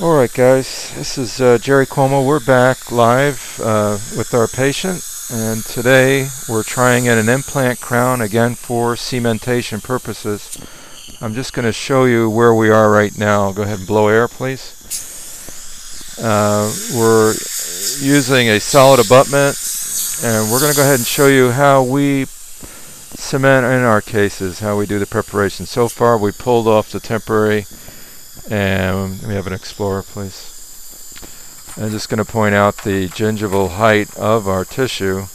Alright guys, this is Gerard Cuomo. We're back live with our patient, and today we're trying in an implant crown again for cementation purposes. I'm just going to show you where we are right now. Go ahead and blow air please. We're using a solid abutment, and we're going to go ahead and show you how we cement in our cases, how we do the preparation. So far we pulled off the temporary. And we have an explorer, please. I'm just going to point out the gingival height of our tissue.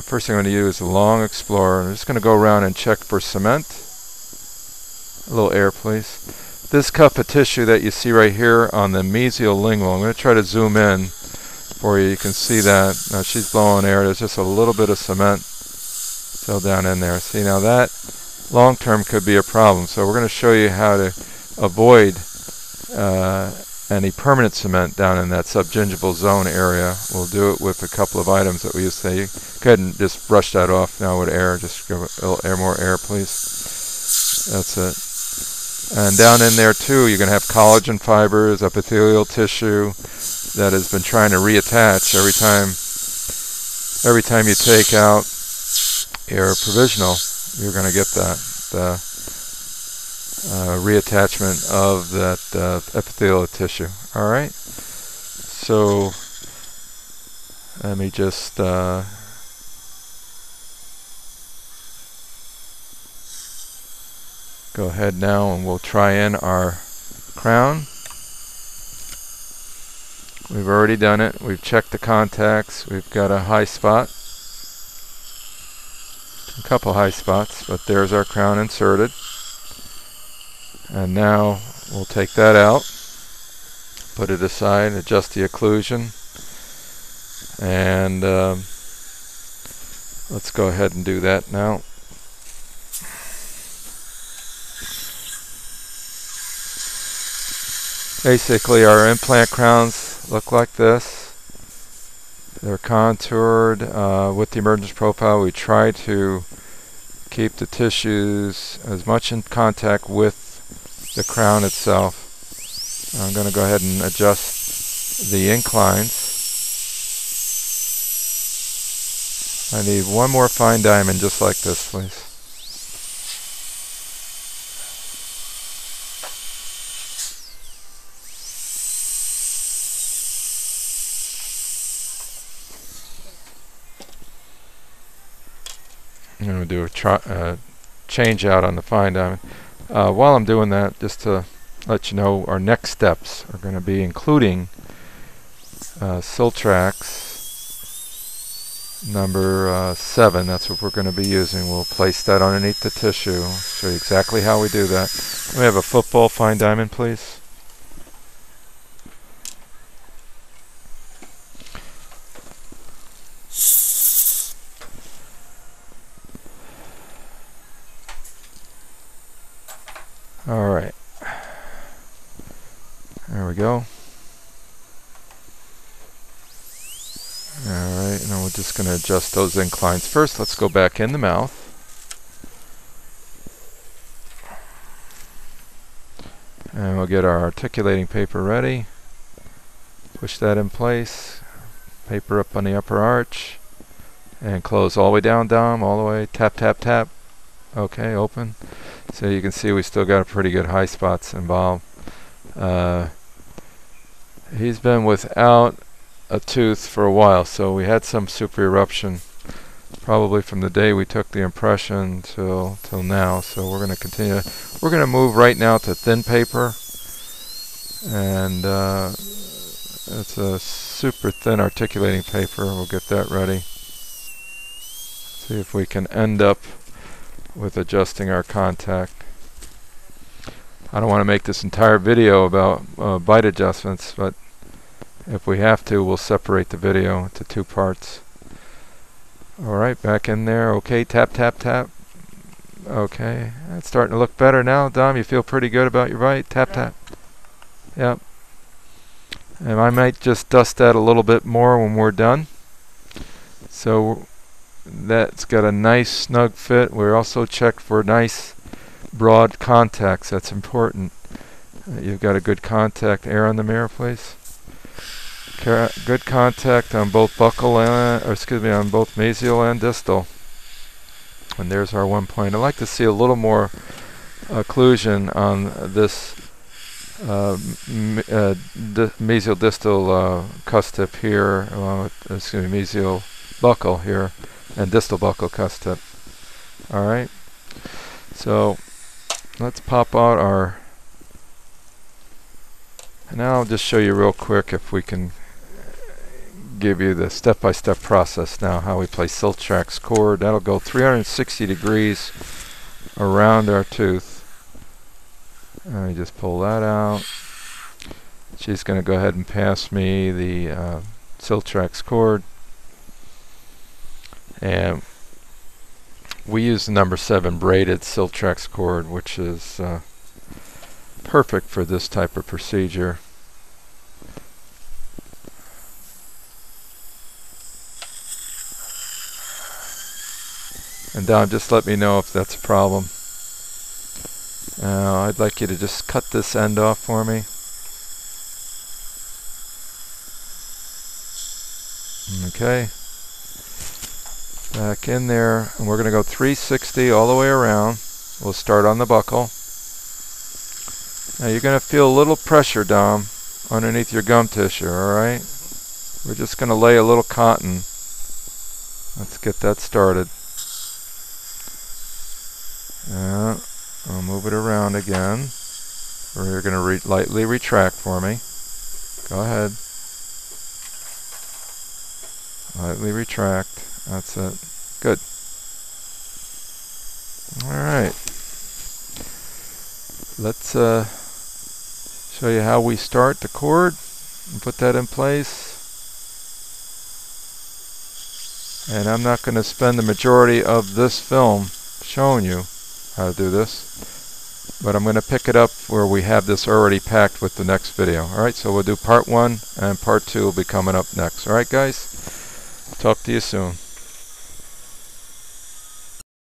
First thing I'm going to use is a long explorer. I'm just going to go around and check for cement. A little air, please. This cuff of tissue that you see right here on the mesiolingual, I'm going to try to zoom in for you. You can see that. Now she's blowing air. There's just a little bit of cement still down in there. See, now that long-term could be a problem. So we're going to show you how to avoid any permanent cement down in that subgingival zone area. We'll do it with a couple of items that we used to say. Go ahead and just brush that off now with air. Just give it a little air, more air, please. That's it. And down in there too, you're going to have collagen fibers, epithelial tissue that has been trying to reattach every time you take out your provisional. You're going to get that. Reattachment of that epithelial tissue. Alright, so let me just go ahead now and we'll try in our crown. We've already done it. We've checked the contacts. We've got a high spot, a couple high spots, but there's our crown inserted. And now we'll take that out, put it aside, adjust the occlusion, and let's go ahead and do that now. Basically our implant crowns look like this. They're contoured with the emergence profile. We try to keep the tissues as much in contact with the crown itself. I'm going to go ahead and adjust the inclines. I need one more fine diamond just like this, please. I'm going to do a change out on the fine diamond. While I'm doing that, just to let you know, our next steps are going to be including Siltrax number 7. That's what we're going to be using. We'll place that underneath the tissue. I'll show you exactly how we do that. We have a football fine diamond, please. Alright, there we go. Alright, now we're just going to adjust those inclines. First, let's go back in the mouth. And we'll get our articulating paper ready. Push that in place. Paper up on the upper arch. And close all the way down, Dom, all the way. Tap, tap, tap. Okay, open. So you can see we still got a pretty good high spots involved. He's been without a tooth for a while, so we had some super eruption probably from the day we took the impression till now. So we're going to continue. We're going to move right now to thin paper, and it's a super thin articulating paper. We'll get that ready. See if we can end up with adjusting our contact. I don't want to make this entire video about bite adjustments, but if we have to, we'll separate the video into two parts. Alright, back in there. Okay, tap, tap, tap. Okay, that's starting to look better now. Dom, you feel pretty good about your bite? Tap, tap. Yep. And I might just dust that a little bit more when we're done. So that's got a nice snug fit. We're also checked for nice broad contacts. That's important. You've got a good contact. Air on the mirror, please. Good contact on both buccal and, or excuse me, on both mesial and distal. And there's our 1 point. I'd like to see a little more occlusion on this mesial distal cusp tip here, along with mesial buccal here, and distal buccal cusp tip. All right. So let's pop out our. Now I'll just show you real quick if we can give you the step-by-step process now, how we play Siltrax cord. That'll go 360 degrees around our tooth. Let me just pull that out. She's going to go ahead and pass me the Siltrax cord. And we use the number 7 braided Siltrax cord, which is perfect for this type of procedure. And Don, just let me know if that's a problem. I'd like you to just cut this end off for me. Okay. Back in there, and we're going to go 360 all the way around. We'll start on the buccal. Now you're going to feel a little pressure, Dom, underneath your gum tissue, alright? We're just going to lay a little cotton. Let's get that started. Yeah, I'll move it around again. We're going to lightly retract for me. Go ahead. Lightly retract. That's it. Good. Alright. Let's show you how we start the cord and put that in place. And I'm not going to spend the majority of this film showing you how to do this, but I'm going to pick it up where we have this already packed with the next video. Alright, so we'll do part 1 and part 2 will be coming up next. Alright guys, talk to you soon.